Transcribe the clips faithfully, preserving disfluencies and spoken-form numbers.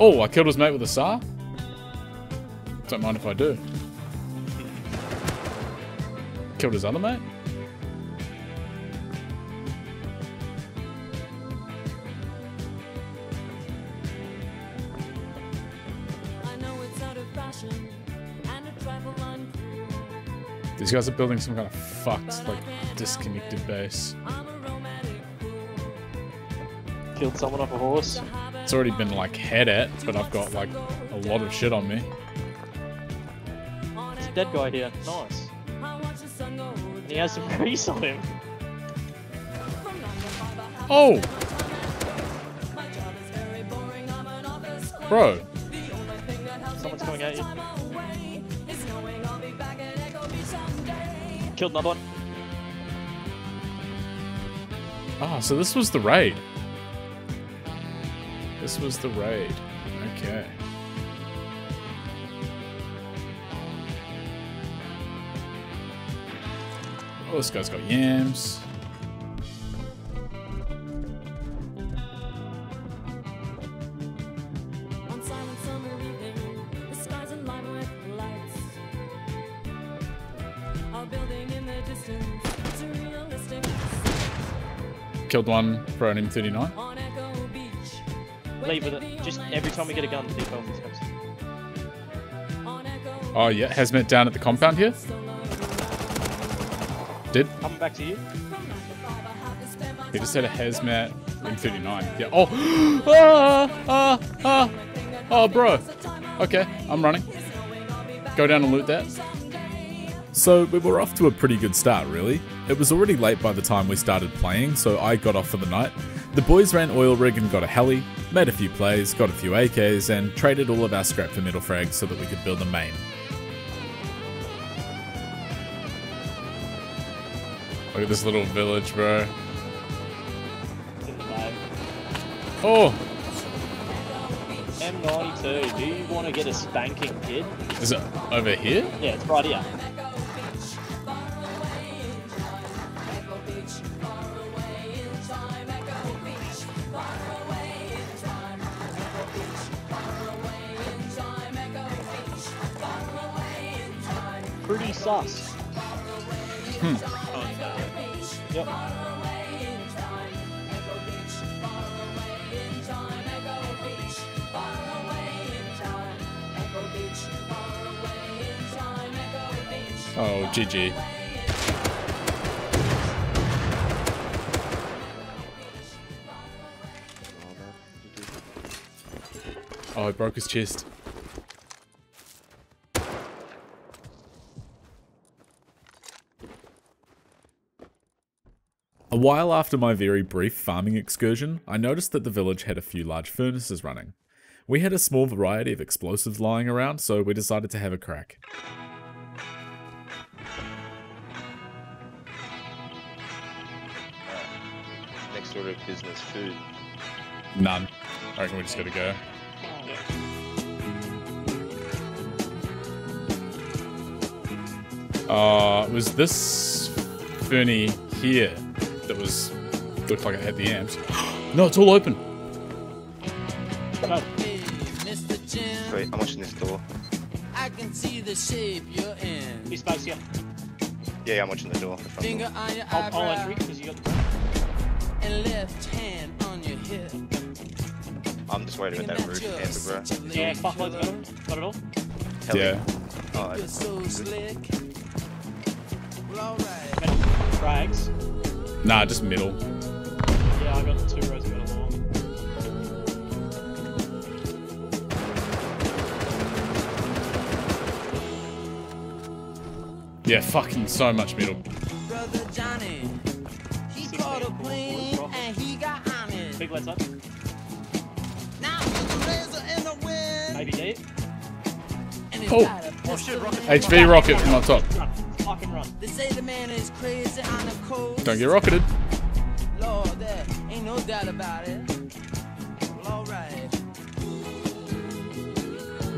Oh, I killed his mate with a S A R? Don't mind if I do. Killed his other mate? I know it's out of fashion and a tribal uncool. These guys are building some kind of fucked, like, disconnected base. Killed someone off a horse. It's already been like head at, but I've got like a lot of shit on me. There's a dead guy here. Nice. And he has some grease on him. Oh! Bro. Someone's coming at you. Killed another one. Ah, so this was the raid. This was the raid. Okay. Oh, this guy's got yams. On silent summer evening, the sky's in line with lights. Our building in the distance, it's a realistic. Killed one for an M thirty-nine. Leave with it. Just every time we get a gun, keep going. Oh yeah, hazmat down at the compound here. Did? Coming back to you. He just had a hazmat M thirty-nine. Yeah. Oh. ah, ah, ah. Oh, bro. Okay, I'm running. Go down and loot that. So we were off to a pretty good start, really. It was already late by the time we started playing, so I got off for the night. The boys ran oil rig and got a heli, made a few plays, got a few A Ks, and traded all of our scrap for metal frags so that we could build a main. Look at this little village, bro. Oh! M ninety-two, do you want to get a spanking, kid? Is it over here? Yeah, it's right here. Pretty sus. Hmm. Oh, no. Yep. Oh, G G. Oh, I broke his chest. A while after my very brief farming excursion, I noticed that the village had a few large furnaces running. We had a small variety of explosives lying around, so we decided to have a crack. Uh, next order of business, food. None. I reckon we just gotta go. Uh, was this ferny here? That was looked like it had the yams. No, it's all open. Great, I'm watching this door. I can see the shape you're in. He's back here. Yeah, yeah, I'm watching the door. The Finger door. on your eyebrow. I'll, I'll entry because you got the door. And left hand on your hip. I'm just waiting with that roof handle, bro. Yeah, fuck loads of them. Got it all? Hell yeah. yeah. Alright. You're so slick. Well, alright. Ready? Frags. Nah, just middle. Yeah, I got two rows of middle long. Yeah, fucking so much middle. Brother Johnny, he caught a plane and he got on it. Big legs up. Now with the razor in the wind. Maybe deep. Oh! Oh shit, rocket. H V rocket from up top. Run. They say the man is crazy on the coast. Don't get rocketed. Lord, doubt about it. Well, all right.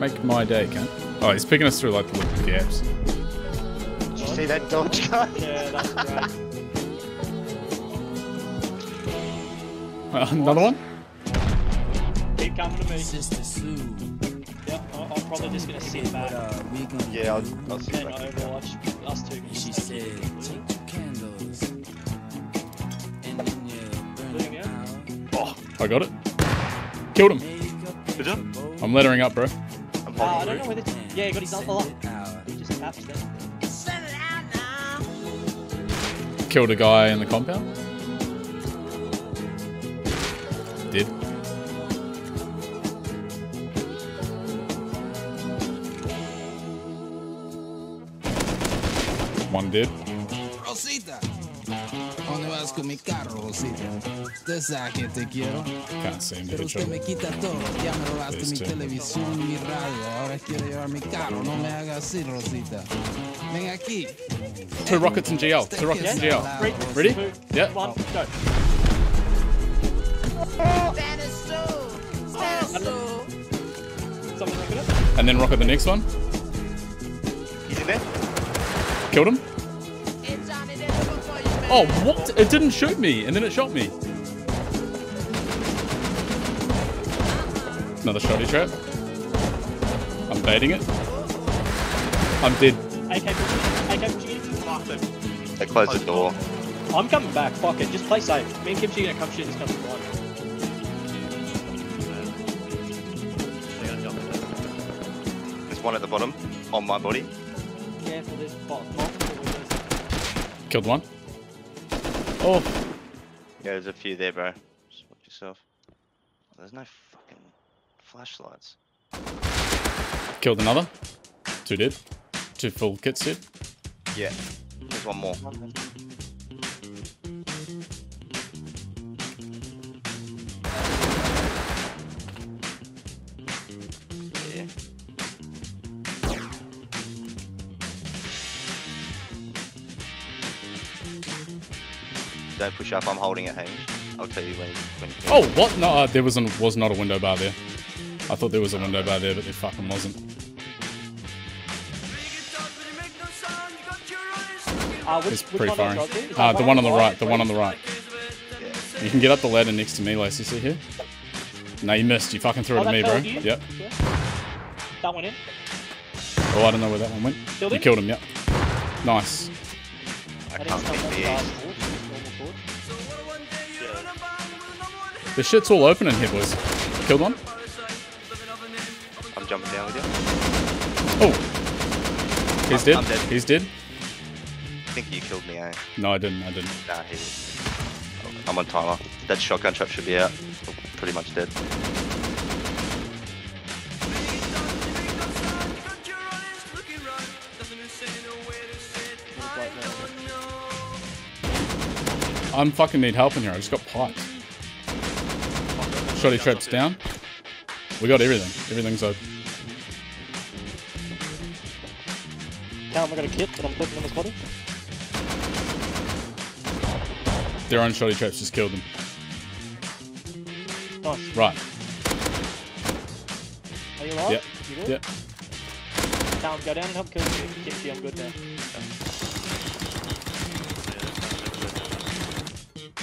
Make my day, cunt. Oh, he's picking us through like the little gaps. Did you see that dodge guy? Yeah, that's right. Uh, another one? Keep coming to me. Sister Sue. Yeah, I'm, I'm probably just gonna sit back. Yeah, I'll, I'll sit back. And overwatch us two. She said, take two candles. And then you burn it. Oh, I got it. Killed him. Good job. I'm lettering up, bro. I'm uh, I don't know whether. Yeah, he got his alpha lock. He just tapped it. Send it out now. Killed a guy in the compound. Did. One did. Rosita. Can't see him, but it's true. Two rockets and G L. Two rockets and G L. Ready? Two, yeah. One, go. And then rocket the next one. He's in there. Killed him. Oh, what? It didn't shoot me, and then it shot me. Another shoddy trap. I'm baiting it. I'm dead. They closed the door. I'm coming back, fuck it. Just play safe. Me and Kimchi are gonna come shoot this couple of times. One at the bottom, on my body. Careful, there's bot. Killed one. Oh. Yeah, there's a few there, bro. Just watch yourself. There's no fucking flashlights. Killed another. Two dead. Two full kits dead. Yeah. There's one more. Don't push up. I'm holding it, Hamish. I'll tell you when. when oh, what? No, uh, there was an, was not a window bar there. I thought there was a window bar there, but there fucking wasn't. Uh, which, it's pretty far. Uh, the one on the right. The one on the right. Yeah. You can get up the ladder next to me, Lace. You see here? No, you missed. You fucking threw oh, it at me, bro. Here? Yep. Yeah. That one in. Oh, I don't know where that one went. Killed you him? Killed him. Yep. Nice. I can't hit the east. The shit's all open in here, boys. Killed one. I'm jumping down with you. Oh! He's I'm, dead. I'm dead. He's dead. I think you killed me, eh? No, I didn't. I didn't. Nah, he was. I'm on timer. That shotgun trap should be out. Pretty much dead. I'm fucking need help in here. I just got piped. Shoddy traps down. We got everything. Everything's open. Now I'm gonna kit, but I'm putting on this body. Their own shoddy traps just killed them. Nice. Right. Are you alive? Yep. You good? Yep. Now go down and help kill you. I'm good now.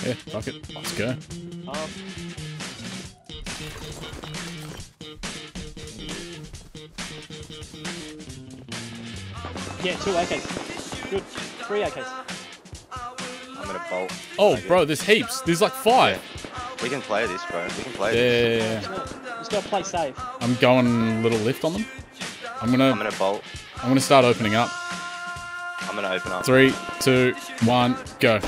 Yeah, fuck it. Let's go. Um, Yeah, two A Ks. Good. Three A Ks. I'm gonna bolt. Oh, bro, there's heaps. There's like five. We can play this, bro. We can play yeah. this. Yeah. Just gotta play safe. I'm going a little left on them. I'm gonna. I'm gonna bolt. I'm gonna start opening up. I'm gonna open up. Three, two, one, go.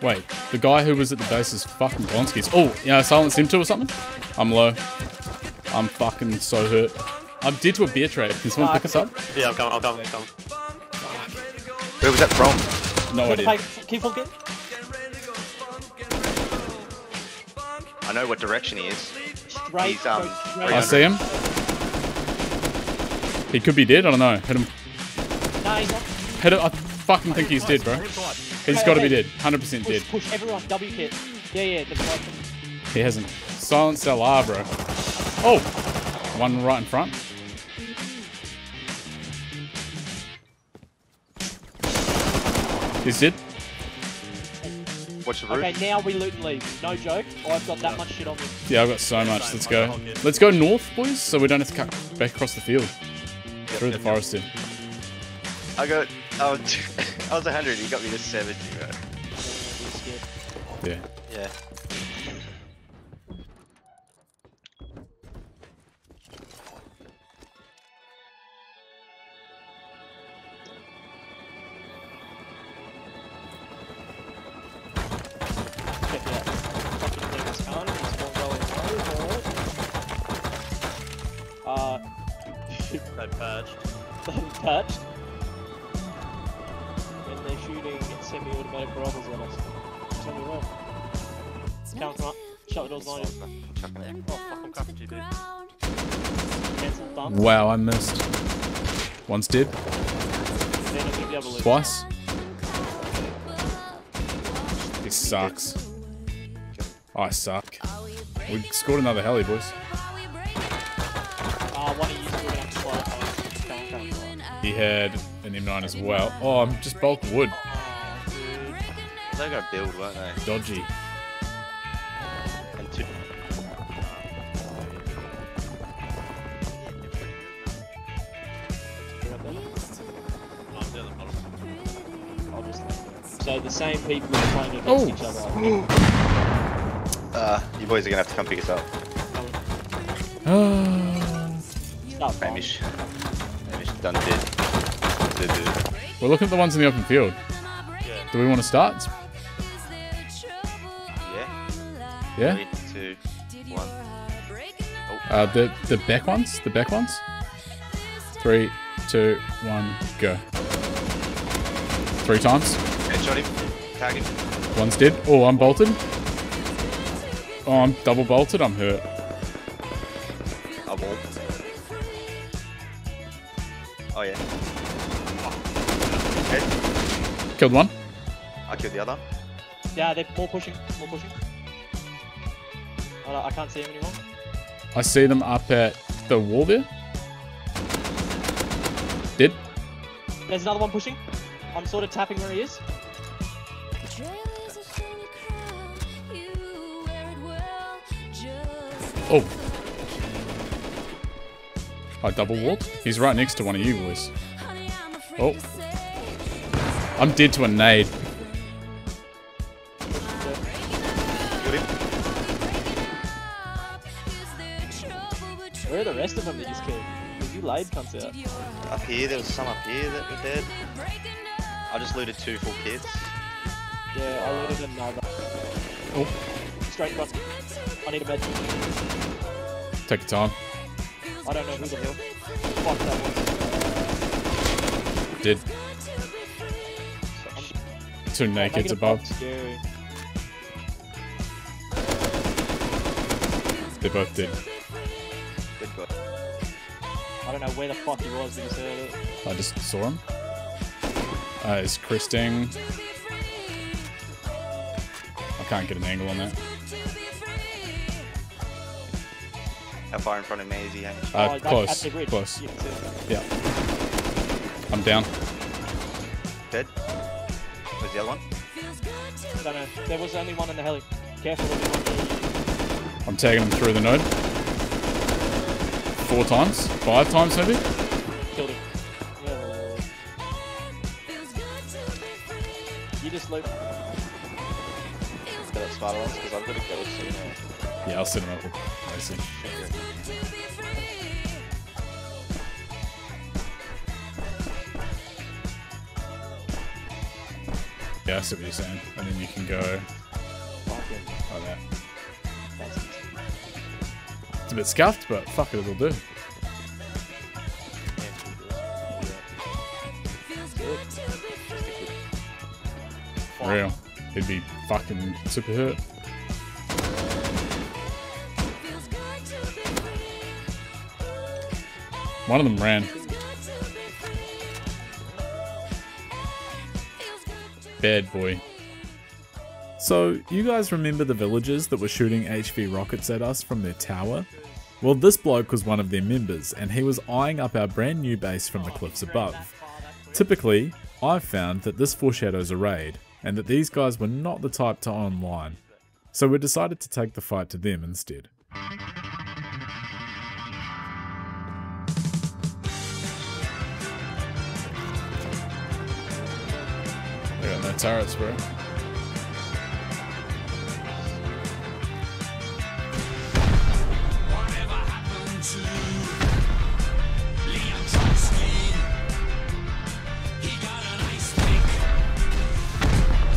Wait, the guy who was at the base is fucking Blonski's. Oh, yeah, I silenced him too or something? I'm low. I'm fucking so hurt. I'm dead to a bear trap. Can someone uh, pick us up? Yeah, I'll come, I'll come, I'll come. Where was that from? No idea. Keep on getting. I know what direction he is. Right, He's, um, right. I see him. He could be dead, I don't know. Hit him. No, he's not. I, I fucking think he's dead, bro. He's got to be dead. one hundred percent dead. Push everyone. W kit. Yeah, yeah. He hasn't. Silence L R, bro. Oh! One right in front. He's dead. Watch the roof. Okay, now we loot and leave. No joke. Oh, I've got that much shit on me. Yeah, I've got so much. Let's go. Let's go north, boys, so we don't have to cut back across the field. Through the forest here. I got... I was one hundred, he got me to seventy, right? Yeah. Yeah. Wow, I missed. One's dead. Twice. This sucks. I suck. We scored another heli, boys. He had an M nine as well. Oh, I'm just bulk wood. They got build, weren't they? Dodgy. So the same people are playing against oh. each other. Uh, you boys are gonna have to come pick us up. Hamish. Hamish done dead. We're looking at the ones in the open field. Yeah. Do we want to start? Yeah. Yeah? Three, two, one. Oh. Uh, the, the back ones? The back ones? Three, two, one, go. Three times. Headshot him. Tag him. One's dead. Oh, I'm bolted. Oh, I'm double bolted. I'm hurt. Double. Oh, yeah. Head. Killed one. I killed the other. Yeah, they're more pushing. More pushing. I can't see them anymore. I see them up at the wall there. Dead. There's another one pushing. I'm sort of tapping where he is. Oh. I double walled. He's right next to one of you boys. Oh. I'm dead to a nade. Where are the rest of them that you killed? Because you laid comes out. Up here, there was some up here that were dead. I just looted two full kids. Yeah, I looted another. Oh. Straight cross. I need a bed. Take your time. I don't know who the hell. Fuck that one. Did. So two nakeds above. They both did. I don't know where the fuck he was, but he said it. I just saw him. Uh, is cresting. I can't get an angle on that. How far in front of me is he? Uh, oh, close. Close. Yeah. I'm down. Dead. Where's the other one? I don't know. There was only one in the heli. Careful. I'm tagging him through the node. Four times? Five times maybe? Killed him. Loop. That's smarter ones because I've got to go soon. Yeah, I'll set him up with Mason. Yeah, I see what you're saying. And then you can go like that. It's a bit scuffed, but fuck it, it'll do. Real. He'd be fucking super hurt. One of them ran. bad boy. So, you guys remember the villagers that were shooting H V rockets at us from their tower? Well, this bloke was one of their members, and he was eyeing up our brand new base from the cliffs above. Typically, I've found that this foreshadows a raid, and that these guys were not the type to online. So we decided to take the fight to them instead. Yeah, no turrets, bro.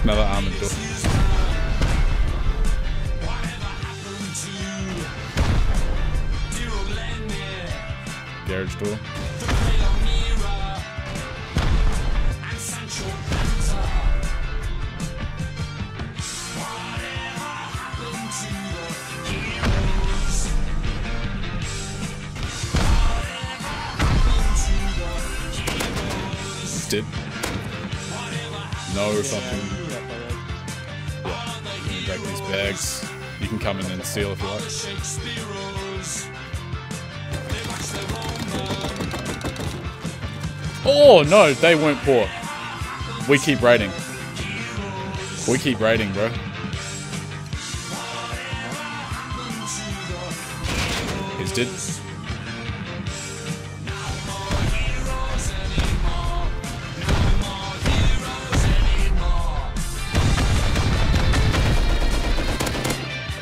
Another armored door. Garage door. He's dead. No, something. Break these bags. You can come in and steal if you like. Oh no, they weren't poor. We keep raiding. We keep raiding, bro. He's dead.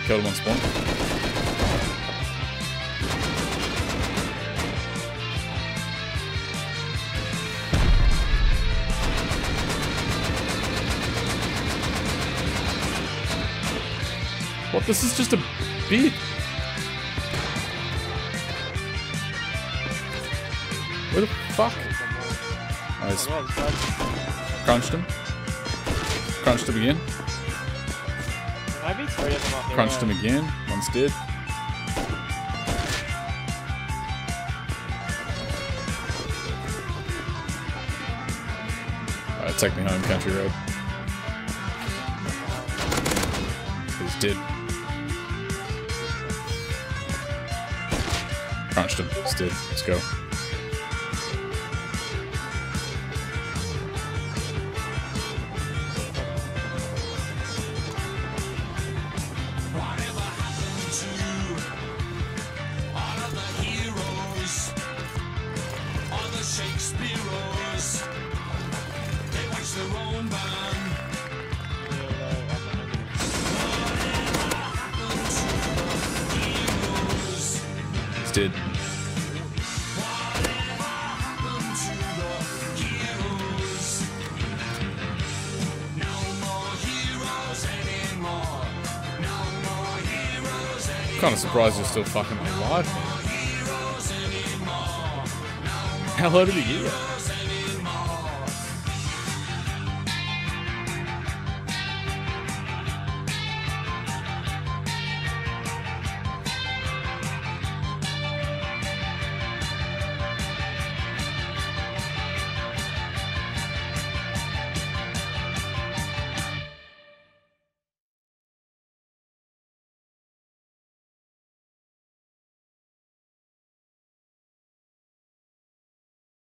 Killed him on spawn. What? This is just a bed. Where the fuck? I just crunched him. Crunched him again. Crunched him again, one's dead. Alright, take me home, country road. He's dead. Crunched him, he's dead, let's go. Did. Kind of surprised you're still fucking alive. How low did he get?